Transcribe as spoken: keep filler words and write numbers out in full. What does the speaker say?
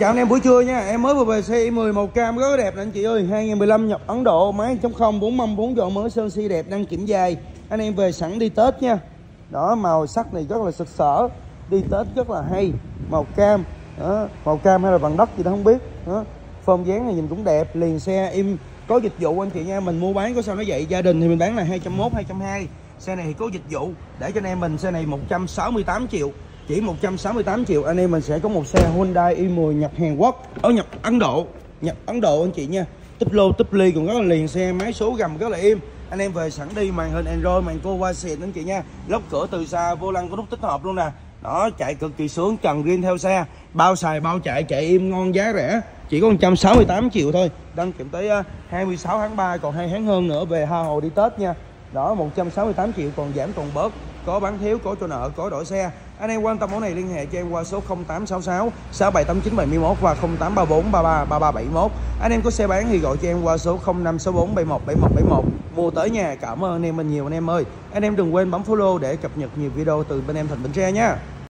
Chào anh em, buổi trưa nha. Em mới vừa về xe mười một cam rất đẹp nè anh chị ơi. Hai nghìn mười lăm nhập Ấn Độ, máy một chấm không, bốn mâm, bốn chỗ mới, sơn si đẹp, đăng kiểm dài. Anh em về sẵn đi Tết nha. Đó, màu sắc này rất là sực sỡ, đi Tết rất là hay. Màu cam đó, màu cam hay là bằng đất gì đó không biết đó. Form dáng này nhìn cũng đẹp. Liền xe im có dịch vụ anh chị nha. Mình mua bán có sao nó vậy. Gia đình thì mình bán là hai trăm mốt, hai trăm hai. Xe này thì có dịch vụ. Để cho anh em mình, xe này một trăm sáu mươi tám triệu. Chỉ một trăm sáu mươi tám triệu anh em mình sẽ có một xe Hyundai i mười nhập Hàn Quốc, ở nhập Ấn Độ, nhập Ấn Độ anh chị nha. Túp lô túp ly cũng rất là liền xe, máy số gầm rất là im. Anh em về sẵn đi, màn hình Android, màn cô qua xịn anh chị nha. Lóc cửa từ xa, vô lăng có nút tích hợp luôn nè. Đó, chạy cực kỳ sướng, trần riêng theo xe, bao xài bao chạy, chạy im ngon, giá rẻ, chỉ có một trăm sáu mươi tám triệu thôi. Đăng kiểm tới hai mươi sáu tháng ba, còn hai tháng hơn nữa về tha hồ đi Tết nha. Đó, một trăm sáu mươi tám triệu, còn giảm còn bớt, có bán thiếu, có cho nợ, có đổi xe. Anh em quan tâm món này liên hệ cho em qua số không tám sáu sáu, sáu bảy tám chín, bảy mốt và không tám ba bốn, ba ba ba ba bảy mốt. Anh em có xe bán thì gọi cho em qua số không năm sáu bốn, bảy mốt bảy mốt bảy mốt. Mua tới nhà. Cảm ơn anh em mình nhiều anh em ơi. Anh em đừng quên bấm follow để cập nhật nhiều video từ bên em thành Bến Tre nha.